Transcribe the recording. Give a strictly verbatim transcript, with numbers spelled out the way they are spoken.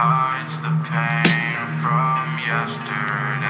hides the pain from yesterday.